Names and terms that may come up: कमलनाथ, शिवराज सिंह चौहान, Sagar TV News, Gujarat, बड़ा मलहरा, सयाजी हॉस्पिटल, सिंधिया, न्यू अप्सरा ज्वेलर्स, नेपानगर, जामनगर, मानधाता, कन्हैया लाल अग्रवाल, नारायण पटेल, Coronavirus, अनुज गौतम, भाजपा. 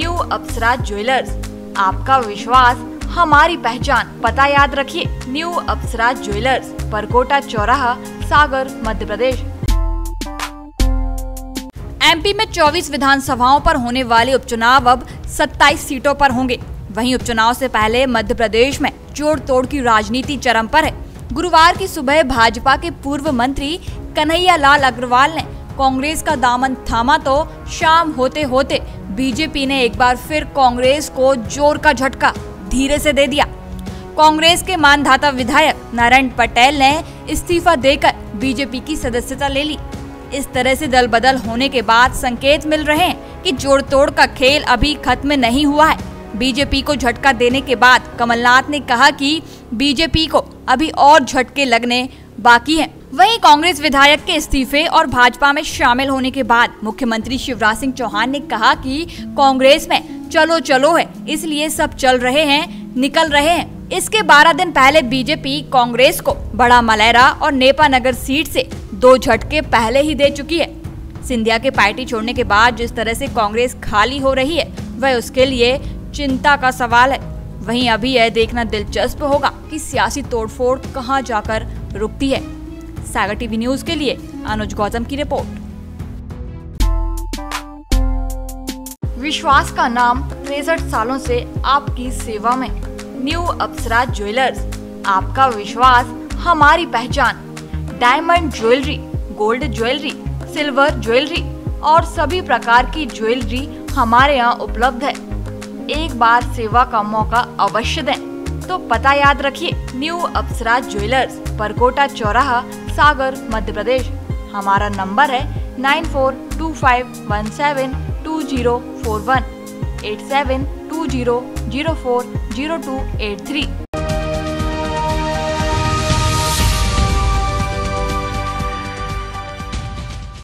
न्यू अप्सरा ज्वेलर्स, आपका विश्वास हमारी पहचान। पता याद रखिए, न्यू अप्सरा ज्वेलर्स, परकोटा चौराहा, सागर, मध्य प्रदेश। एमपी में 24 विधानसभाओं पर होने वाले उपचुनाव अब 27 सीटों पर होंगे। वहीं उपचुनाव से पहले मध्य प्रदेश में जोड़ तोड़ की राजनीति चरम पर है। गुरुवार की सुबह भाजपा के पूर्व मंत्री कन्हैया लाल अग्रवाल ने कांग्रेस का दामन थामा तो शाम होते होते बीजेपी ने एक बार फिर कांग्रेस को जोर का झटका धीरे से दे दिया। कांग्रेस के मानधाता विधायक नारायण पटेल ने इस्तीफा देकर बीजेपी की सदस्यता ले ली। इस तरह से दल बदल होने के बाद संकेत मिल रहे हैं कि जोड़ तोड़ का खेल अभी खत्म नहीं हुआ है। बीजेपी को झटका देने के बाद कमलनाथ ने कहा कि बीजेपी को अभी और झटके लगने बाकी हैं। वहीं कांग्रेस विधायक के इस्तीफे और भाजपा में शामिल होने के बाद मुख्यमंत्री शिवराज सिंह चौहान ने कहा कि कांग्रेस में चलो चलो है, इसलिए सब चल रहे हैं, निकल रहे हैं। इसके 12 दिन पहले बीजेपी कांग्रेस को बड़ा मलहरा और नेपानगर सीट से 2 झटके पहले ही दे चुकी है। सिंधिया के पार्टी छोड़ने के बाद जिस तरह से कांग्रेस खाली हो रही है वह उसके लिए चिंता का सवाल है। वहीं अभी यह देखना दिलचस्प होगा कि सियासी तोड़फोड़ कहां जाकर रुकती है। सागर टीवी न्यूज के लिए अनुज गौतम की रिपोर्ट। विश्वास का नाम 63 सालों से आपकी सेवा में। न्यू अप्सरा ज्वेलर्स, आपका विश्वास हमारी पहचान। Diamond jewellery, gold jewellery, silver jewellery और सभी प्रकार की ज्वेलरी हमारे यहाँ उपलब्ध है। एक बार सेवा का मौका अवश्य दें। तो पता याद रखिए, न्यू अप्सरा ज्वेलर्स, परकोटा चौराहा, सागर, मध्य प्रदेश। हमारा नंबर है 9425172041 8720040283।